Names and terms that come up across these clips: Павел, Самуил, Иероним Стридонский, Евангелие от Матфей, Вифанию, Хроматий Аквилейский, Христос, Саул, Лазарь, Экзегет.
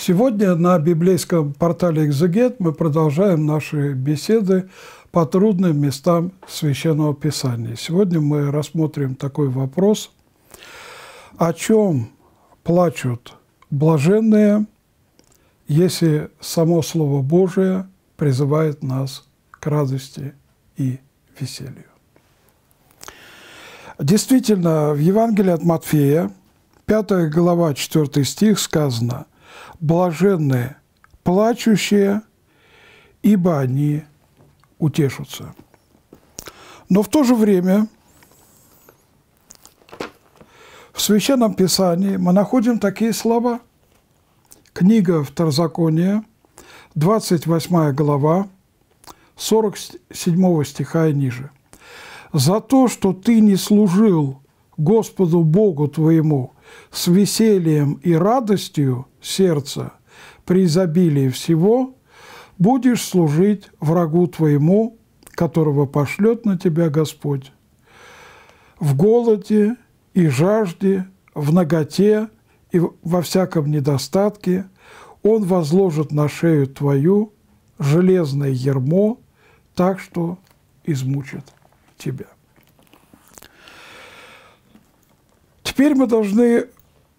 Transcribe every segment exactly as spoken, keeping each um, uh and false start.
Сегодня на библейском портале «Экзегет» мы продолжаем наши беседы по трудным местам Священного Писания. Сегодня мы рассмотрим такой вопрос, о чем плачут блаженные, если само Слово Божие призывает нас к радости и веселью. Действительно, в Евангелии от Матфея, пятая глава, четвёртый стих, сказано: «Блаженные плачущие, ибо они утешатся». Но в то же время в Священном Писании мы находим такие слова. Книга Второзакония, двадцать восьмая глава, сорок седьмого стиха и ниже. «За то, что ты не служил Господу Богу твоему с весельем и радостью сердца при изобилии всего, будешь служить врагу твоему, которого пошлет на тебя Господь, в голоде и жажде, в наготе и во всяком недостатке. Он возложит на шею твою железное ярмо, так что измучит тебя». Теперь мы должны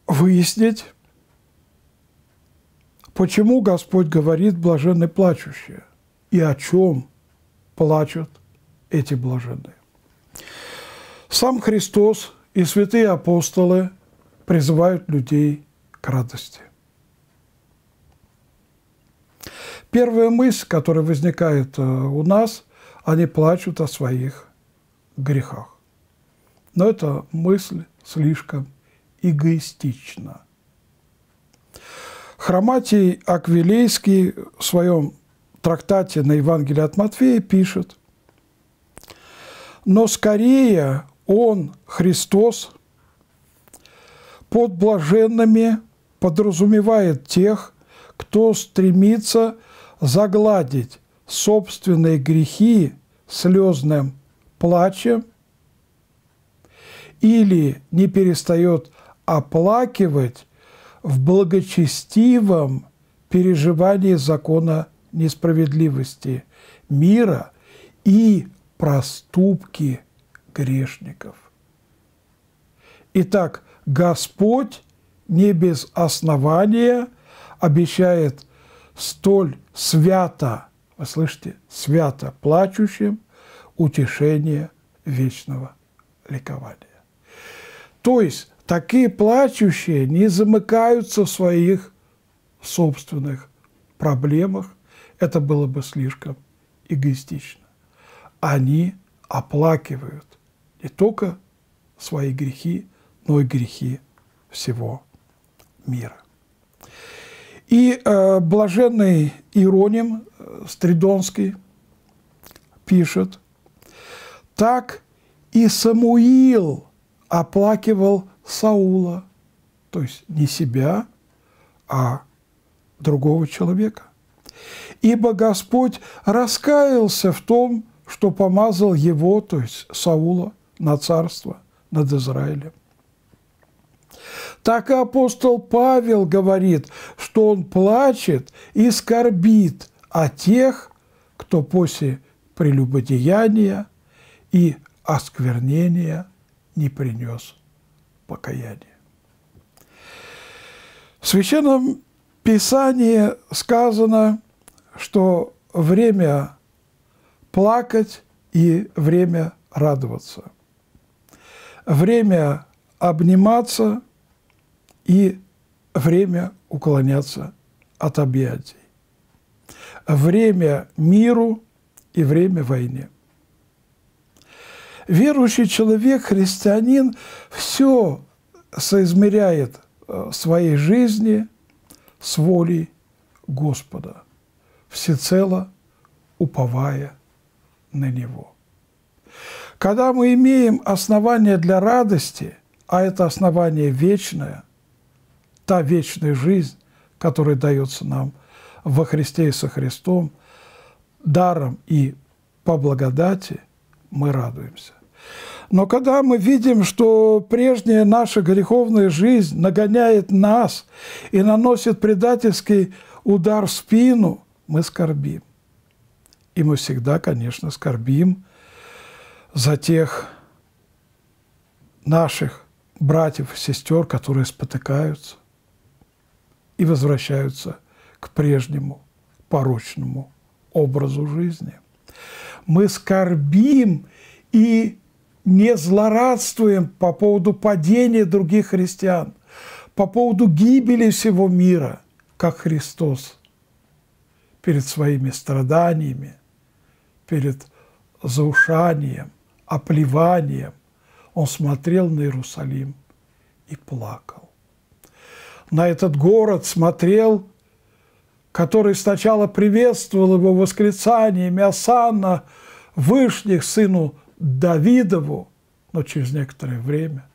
выяснить, почему Господь говорит «блаженны плачущие» и о чем плачут эти блаженные. Сам Христос и святые апостолы призывают людей к радости. Первая мысль, которая возникает у нас: они плачут о своих грехах. Но эта мысль слишком эгоистична. Хроматий Аквилейский в своем трактате на Евангелие от Матфея пишет: «Но скорее Он, Христос, под блаженными подразумевает тех, кто стремится загладить собственные грехи слезным плачем или не перестает оплакивать в благочестивом переживании закона несправедливости мира и проступки грешников. Итак, Господь не без основания обещает столь свято, вы слышите, свято плачущим утешение вечного ликования». То есть такие плачущие не замыкаются в своих собственных проблемах, это было бы слишком эгоистично. Они оплакивают не только свои грехи, но и грехи всего мира. И э, блаженный Иероним Стридонский пишет: «Так и Самуил оплакивал Саула», то есть не себя, а другого человека, «ибо Господь раскаялся в том, что помазал его», то есть Саула, «на царство над Израилем». Так и апостол Павел говорит, что он плачет и скорбит о тех, кто после прелюбодеяния и осквернения не принес покаяния. В Священном Писании сказано, что время плакать и время радоваться, время обниматься и время уклоняться от объятий, время миру и время войне. Верующий человек, христианин, все соизмеряет своей жизни с волей Господа, всецело уповая на Него. Когда мы имеем основание для радости, а это основание вечное, та вечная жизнь, которая дается нам во Христе и со Христом, даром и по благодати, мы радуемся. Но когда мы видим, что прежняя наша греховная жизнь нагоняет нас и наносит предательский удар в спину, мы скорбим. И мы всегда, конечно, скорбим за тех наших братьев и сестер, которые спотыкаются и возвращаются к прежнему порочному образу жизни. Мы скорбим и не злорадствуем по поводу падения других христиан, по поводу гибели всего мира, как Христос перед своими страданиями, перед заушанием, оплеванием. Он смотрел на Иерусалим и плакал. На этот город смотрел, который сначала приветствовал его восклицаниями «Осанна вышних сыну Давидову», но через некоторое время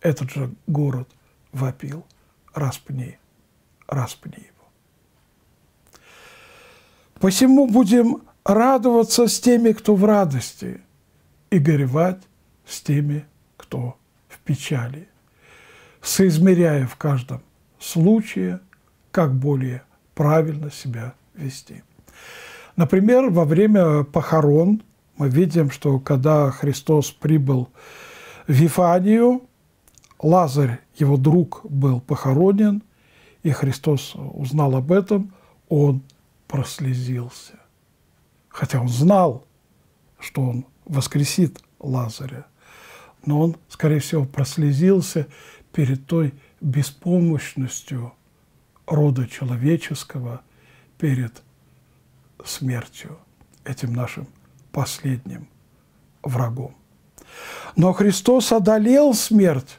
этот же город вопил «Распни, распни его». Посему будем радоваться с теми, кто в радости, и горевать с теми, кто в печали, соизмеряя в каждом случае, как более правильно себя вести. Например, во время похорон мы видим, что когда Христос прибыл в Вифанию, Лазарь, его друг, был похоронен, и Христос узнал об этом, он прослезился. Хотя он знал, что он воскресит Лазаря, но он, скорее всего, прослезился перед той беспомощностью рода человеческого перед смертью, этим нашим последним врагом. Но Христос одолел смерть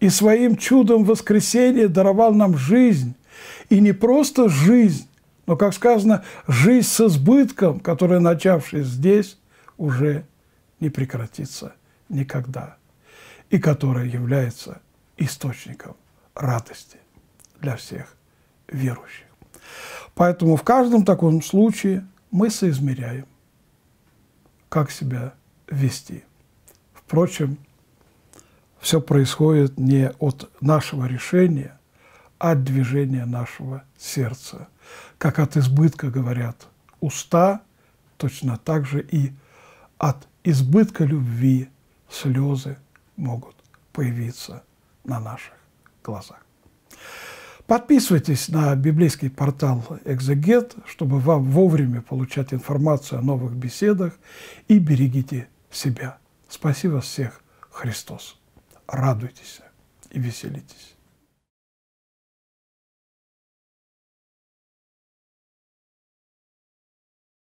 и своим чудом воскресения даровал нам жизнь. И не просто жизнь, но, как сказано, жизнь с избытком, которая, начавшись здесь, уже не прекратится никогда, и которая является источником радости для всех верующих. Поэтому в каждом таком случае мы соизмеряем, как себя вести. Впрочем, все происходит не от нашего решения, а от движения нашего сердца. Как от избытка говорят уста, точно так же и от избытка любви слезы могут появиться на наших глазах. Подписывайтесь на библейский портал «Экзегет», чтобы вам вовремя получать информацию о новых беседах, и берегите себя. Спаси вас всех, Христос. Радуйтесь и веселитесь.